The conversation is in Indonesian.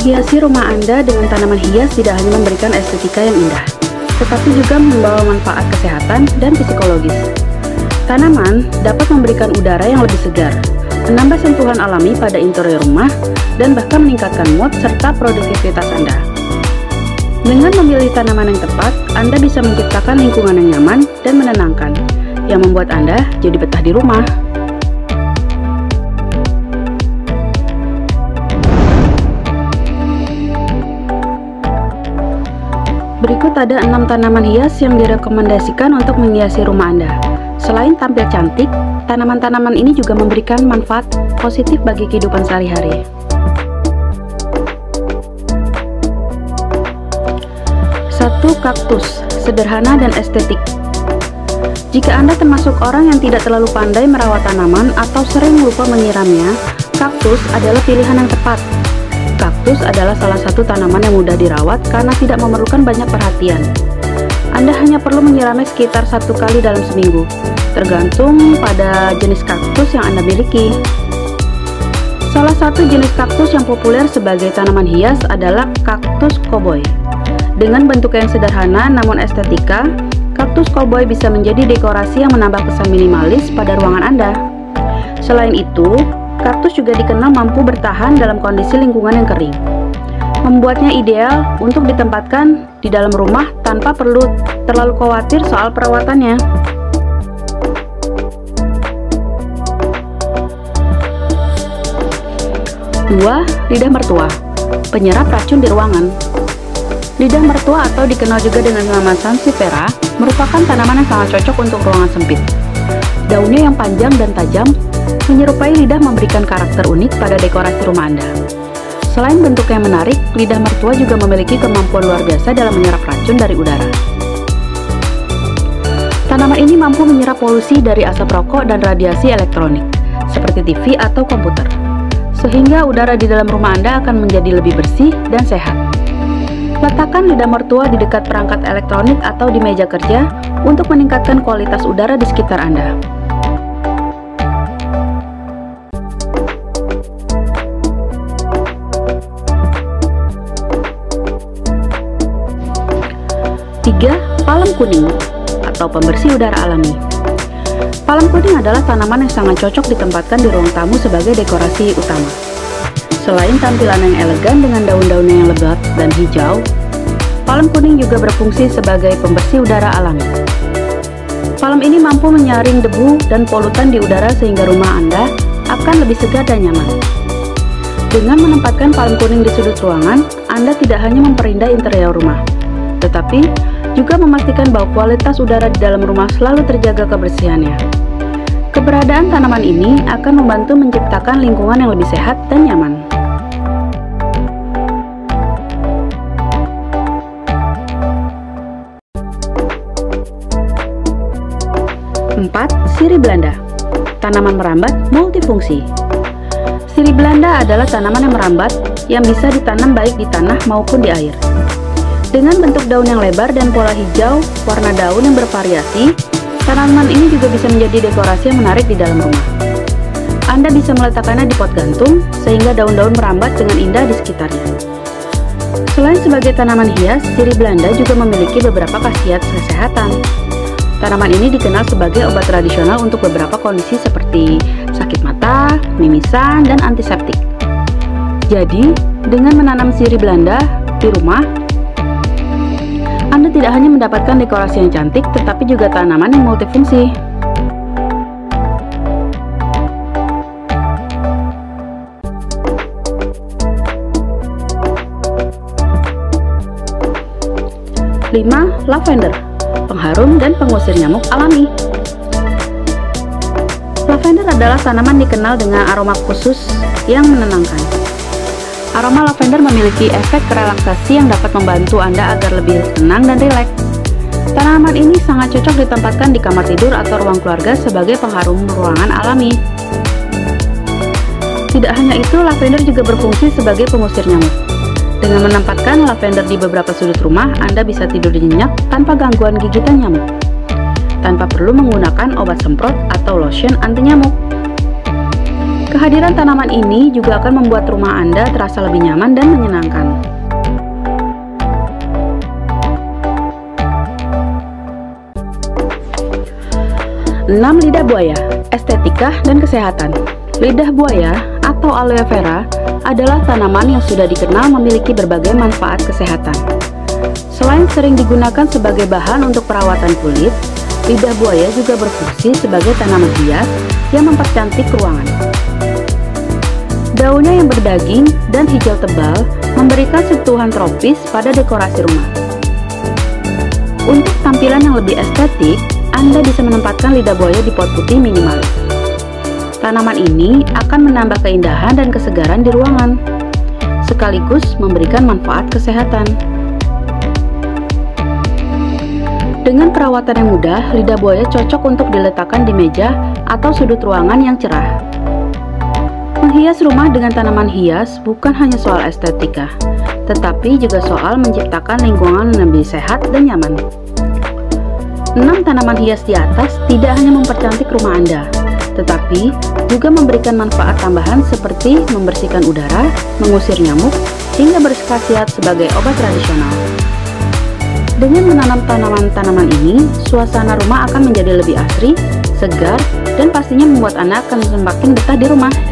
Menghiasi rumah Anda dengan tanaman hias tidak hanya memberikan estetika yang indah, tetapi juga membawa manfaat kesehatan dan psikologis. Tanaman dapat memberikan udara yang lebih segar, menambah sentuhan alami pada interior rumah, dan bahkan meningkatkan mood serta produktivitas Anda. Dengan memilih tanaman yang tepat, Anda bisa menciptakan lingkungan yang nyaman dan menenangkan, yang membuat Anda jadi betah di rumah. Berikut ada 6 tanaman hias yang direkomendasikan untuk menghiasi rumah Anda. Selain tampil cantik, tanaman-tanaman ini juga memberikan manfaat positif bagi kehidupan sehari-hari. Satu, kaktus, sederhana dan estetik. Jika Anda termasuk orang yang tidak terlalu pandai merawat tanaman atau sering lupa menyiramnya, kaktus adalah pilihan yang tepat. Kaktus adalah salah satu tanaman yang mudah dirawat karena tidak memerlukan banyak perhatian. Anda hanya perlu menyiramnya sekitar 1 kali dalam seminggu, tergantung pada jenis kaktus yang Anda miliki. Salah satu jenis kaktus yang populer sebagai tanaman hias adalah kaktus koboi. Dengan bentuk yang sederhana namun estetika, kaktus koboi bisa menjadi dekorasi yang menambah kesan minimalis pada ruangan Anda. Selain itu, kaktus juga dikenal mampu bertahan dalam kondisi lingkungan yang kering, membuatnya ideal untuk ditempatkan di dalam rumah tanpa perlu terlalu khawatir soal perawatannya. Dua, lidah mertua, penyerap racun di ruangan. Lidah mertua atau dikenal juga dengan nama sansevieria merupakan tanaman yang sangat cocok untuk ruangan sempit. Daunnya yang panjang dan tajam menyerupai lidah memberikan karakter unik pada dekorasi rumah Anda. Selain bentuknya yang menarik, lidah mertua juga memiliki kemampuan luar biasa dalam menyerap racun dari udara. Tanaman ini mampu menyerap polusi dari asap rokok dan radiasi elektronik, seperti TV atau komputer, sehingga udara di dalam rumah Anda akan menjadi lebih bersih dan sehat. Letakkan lidah mertua di dekat perangkat elektronik atau di meja kerja untuk meningkatkan kualitas udara di sekitar Anda. 3. Palem kuning atau pembersih udara alami. Palem kuning adalah tanaman yang sangat cocok ditempatkan di ruang tamu sebagai dekorasi utama. Selain tampilan yang elegan dengan daun-daunnya yang lebat dan hijau, palem kuning juga berfungsi sebagai pembersih udara alami. Palem ini mampu menyaring debu dan polutan di udara sehingga rumah Anda akan lebih segar dan nyaman. Dengan menempatkan palem kuning di sudut ruangan, Anda tidak hanya memperindah interior rumah, tetapi juga memastikan bahwa kualitas udara di dalam rumah selalu terjaga kebersihannya. Keberadaan tanaman ini akan membantu menciptakan lingkungan yang lebih sehat dan nyaman. 4. Sirih Belanda, tanaman merambat multifungsi. Sirih Belanda adalah tanaman yang merambat yang bisa ditanam baik di tanah maupun di air. Dengan bentuk daun yang lebar dan pola hijau, warna daun yang bervariasi, tanaman ini juga bisa menjadi dekorasi yang menarik di dalam rumah. Anda bisa meletakkannya di pot gantung, sehingga daun-daun merambat dengan indah di sekitarnya. Selain sebagai tanaman hias, sirih Belanda juga memiliki beberapa khasiat kesehatan. Tanaman ini dikenal sebagai obat tradisional untuk beberapa kondisi seperti sakit mata, mimisan, dan antiseptik. Jadi, dengan menanam sirih Belanda di rumah, Anda tidak hanya mendapatkan dekorasi yang cantik, tetapi juga tanaman yang multifungsi. 5. Lavender, pengharum dan pengusir nyamuk alami. Lavender adalah tanaman dikenal dengan aroma khusus yang menenangkan. Aroma lavender memiliki efek relaksasi yang dapat membantu Anda agar lebih tenang dan rileks. Tanaman ini sangat cocok ditempatkan di kamar tidur atau ruang keluarga sebagai pengharum ruangan alami. Tidak hanya itu, lavender juga berfungsi sebagai pengusir nyamuk. Dengan menempatkan lavender di beberapa sudut rumah, Anda bisa tidur nyenyak tanpa gangguan gigitan nyamuk, tanpa perlu menggunakan obat semprot atau lotion anti nyamuk. Kehadiran tanaman ini juga akan membuat rumah Anda terasa lebih nyaman dan menyenangkan. Enam, lidah buaya, estetika dan kesehatan. Lidah buaya atau aloe vera adalah tanaman yang sudah dikenal memiliki berbagai manfaat kesehatan. Selain sering digunakan sebagai bahan untuk perawatan kulit, lidah buaya juga berfungsi sebagai tanaman hias yang mempercantik ruangan. Daunnya yang berdaging dan hijau tebal memberikan sentuhan tropis pada dekorasi rumah. Untuk tampilan yang lebih estetik, Anda bisa menempatkan lidah buaya di pot putih minimalis. Tanaman ini akan menambah keindahan dan kesegaran di ruangan, sekaligus memberikan manfaat kesehatan. Dengan perawatan yang mudah, lidah buaya cocok untuk diletakkan di meja atau sudut ruangan yang cerah. Menghias rumah dengan tanaman hias bukan hanya soal estetika, tetapi juga soal menciptakan lingkungan yang lebih sehat dan nyaman. 6 tanaman hias di atas tidak hanya mempercantik rumah Anda, tetapi juga memberikan manfaat tambahan seperti membersihkan udara, mengusir nyamuk, hingga berkhasiat sebagai obat tradisional. Dengan menanam tanaman-tanaman ini, suasana rumah akan menjadi lebih asri, segar, dan pastinya membuat Anda akan semakin betah di rumah.